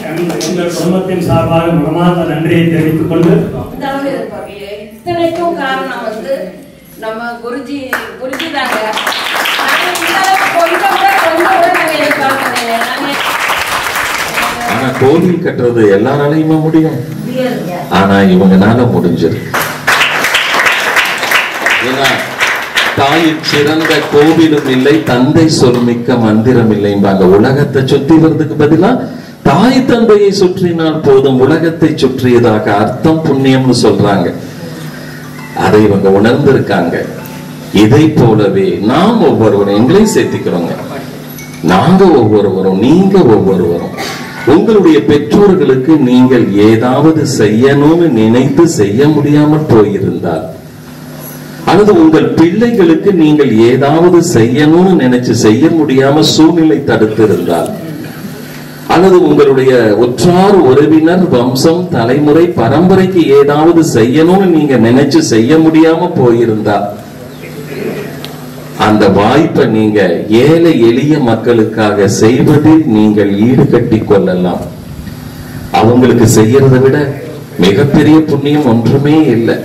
I குடும்பத்தின் சார்பாக மனமார்ந்த நன்றியை தெரிவித்துக் கொண்டு இத்தனைக்கும் காரணம் வந்து நம்ம குருஜி தாங்க. ஆனா கோவில் கட்டுறது எல்லாராலையுமே முடியும், ஆனா இவங்கனால முடிஞ்சிருக்கு. ஏன்னா தாயின் சிறந்த கோவிலும் இல்லை, தந்தை சொல்மிக்க மந்திரம் இல்லைம்பாங்க. உலகத்தை சுற்றி வர்றதுக்கு பதிலா தாய் தந்தையை சுற்றினால் போதும், உலகத்தை சுற்றியதாக அர்த்தம் புண்ணியம்னு சொல்றாங்க. அதை இவங்க உணர்ந்திருக்காங்க. இதை போலவே நாம் ஒவ்வொருவரும் எங்களையும் சேர்த்திக்கிறோங்க. நாங்க ஒவ்வொருவரும், நீங்க ஒவ்வொருவரும் உங்களுடைய பெற்றோர்களுக்கு நீங்கள் ஏதாவது செய்யணும்னு நினைத்து செய்ய முடியாமல் போயிருந்தால், அல்லது உங்கள் பிள்ளைகளுக்கு நீங்கள் ஏதாவது செய்யணும்னு நினைச்சு செய்ய முடியாம சூழ்நிலை தடுத்திருந்தால், அல்லது உங்களுடைய உற்றார் உறவினர் வம்சம் தலைமுறை பரம்பரைக்கு ஏதாவது செய்யணும்னு நீங்க நினைச்சு செய்ய முடியாம போயிருந்தா, அந்த வாய்ப்பை நீங்க ஏழை எளிய மக்களுக்காக செய்வதில் நீங்கள் ஈடுகட்டி கொள்ளலாம். அவங்களுக்கு செய்யறதை விட மிகப்பெரிய புண்ணியம் ஒன்றுமே இல்லை.